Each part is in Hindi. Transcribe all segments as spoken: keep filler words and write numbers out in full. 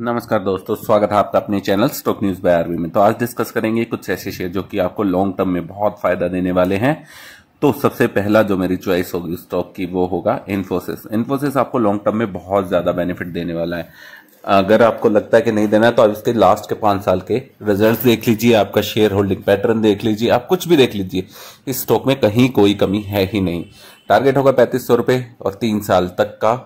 नमस्कार दोस्तों, स्वागत है आपका अपने channel stock news by RB में। तो आज डिस्कस करेंगे कुछ ऐसे शेयर जो कि आपको लॉन्ग टर्म में बहुत फायदा देने वाले हैं। तो सबसे पहला जो मेरी चॉइस होगी स्टॉक की वो होगा इन्फोसिस। इन्फोसिस आपको लॉन्ग टर्म में बहुत ज्यादा बेनिफिट देने वाला है। अगर आपको लगता है कि नहीं देना है तो आप इसके लास्ट के पांच साल के रिजल्ट देख लीजिए, आपका शेयर होल्डिंग पैटर्न देख लीजिए, आप कुछ भी देख लीजिए, इस स्टॉक में कहीं कोई कमी है ही नहीं। टारगेट होगा पैंतीस सौ रुपये और तीन साल तक का,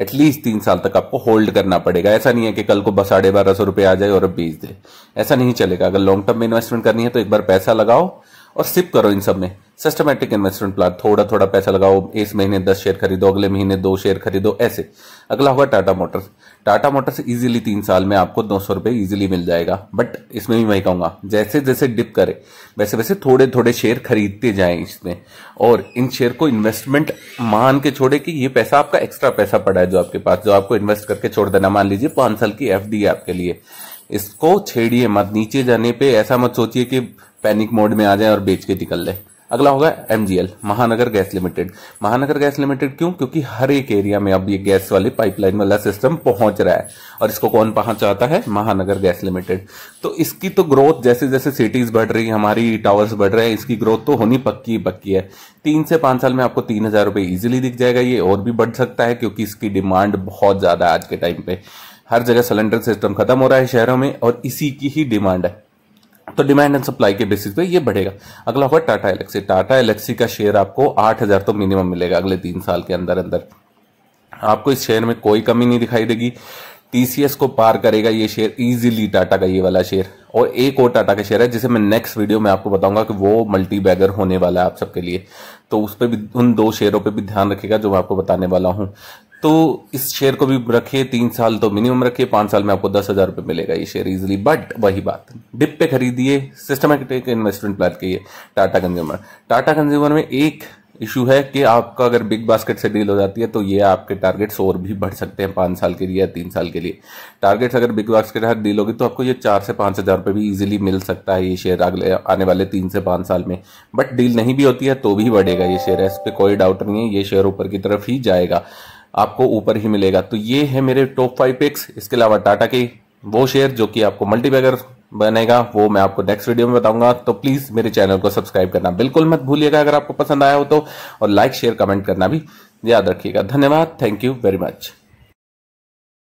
एटलीस्ट तीन साल तक आपको होल्ड करना पड़ेगा। ऐसा नहीं है कि कल को बस साढ़े बारह सौ रुपये आ जाए और अब बेच दे, ऐसा नहीं चलेगा। अगर लॉन्ग टर्म में इन्वेस्टमेंट करनी है तो एक बार पैसा लगाओ और सिप करो इन सब में। सिस्टमेटिक इन्वेस्टमेंट प्लान, थोड़ा थोड़ा पैसा लगाओ, इस महीने दस शेयर खरीदो, अगले महीने दो शेयर खरीदो, ऐसे। अगला होगा Tata Motors. Tata Motors easily तीन साल में आपको दो सौ रुपये ईजिली मिल जाएगा। बट इसमें भी मैं कहूँगा जैसे जैसे डिप करे वैसे वैसे थोड़े थोड़े शेयर खरीदते जाएं इसमें, और इन शेयर को इन्वेस्टमेंट मान के छोड़े कि ये पैसा आपका एक्स्ट्रा पैसा पड़ा है जो आपके पास, जो आपको इन्वेस्ट करके छोड़ देना। मान लीजिए पांच साल की एफ डी है आपके लिए, इसको छेड़िए मत। नीचे जाने पे ऐसा मत सोचिए कि पैनिक मोड में आ जाए और बेच के निकल ले। अगला होगा MGL, Mahanagar gas limited. Mahanagar gas limited क्यों? क्योंकि हर एक एरिया में अब ये गैस वाली पाइपलाइन वाला सिस्टम पहुंच रहा है, और इसको कौन पहुंचाता है? महानगर गैस लिमिटेड। तो इसकी तो ग्रोथ जैसे जैसे सिटीज बढ़ रही है, हमारी टावर्स बढ़ रहे हैं, इसकी ग्रोथ तो होनी पक्की पक्की है। तीन से पांच साल में आपको तीन हजार रुपये ईजिली दिख जाएगा। ये और भी बढ़ सकता है क्योंकि इसकी डिमांड बहुत ज्यादा है आज के टाइम पे। हर जगह सिलेंडर सिस्टम खत्म हो रहा है शहरों में और इसी की ही डिमांड है, तो डिमांड एंड सप्लाई के बेसिस पे ये बढ़ेगा। अगला हुआ टाटा एलेक्सी। टाटा एलेक्सी का शेयर आपको आठ हजार तो मिनिमम मिलेगा अगले तीन साल के अंदर अंदर। आपको इस शेयर में कोई कमी नहीं दिखाई देगी। टीसीएस को पार करेगा ये शेयर इजीली, टाटा का ये वाला शेयर। और एक और टाटा का शेयर है जिसे मैं नेक्स्ट वीडियो में आपको बताऊंगा कि वो मल्टी बैगर होने वाला है आप सबके लिए, तो उस पर भी, उन दो शेयरों पर भी ध्यान रखेगा जो मैं आपको बताने वाला हूँ। तो इस शेयर को भी रखिए, तीन साल तो मिनिमम रखिए, पांच साल में आपको दस हजार रुपये मिलेगा ये शेयर इजीली। बट वही बात, डिप पे खरीदिए, सिस्टमेटिक इन्वेस्टमेंट प्लान कीजिए। टाटा कंज्यूमर, टाटा कंज्यूमर में एक इशू है कि आपका अगर बिग बास्केट से डील हो जाती है तो ये आपके टारगेट्स और भी बढ़ सकते हैं पांच साल के लिए या तीन साल के लिए। टारगेट्स अगर बिग बास्केट हर डील होगी तो आपको ये चार से पांच हजार रुपये भी इजीली मिल सकता है ये शेयर अगले आने वाले तीन से पांच साल में। बट डील नहीं भी होती है तो भी बढ़ेगा ये शेयर, इस पर कोई डाउट नहीं है। ये शेयर ऊपर की तरफ ही जाएगा, आपको ऊपर ही मिलेगा। तो ये है मेरे टॉप फाइव पिक्स। इसके अलावा टाटा के वो शेयर जो कि आपको मल्टीबैगर बनेगा वो मैं आपको नेक्स्ट वीडियो में बताऊंगा। तो प्लीज मेरे चैनल को सब्सक्राइब करना बिल्कुल मत भूलिएगा अगर आपको पसंद आया हो तो, और लाइक शेयर कमेंट करना भी याद रखिएगा। धन्यवाद, थैंक यू वेरी मच।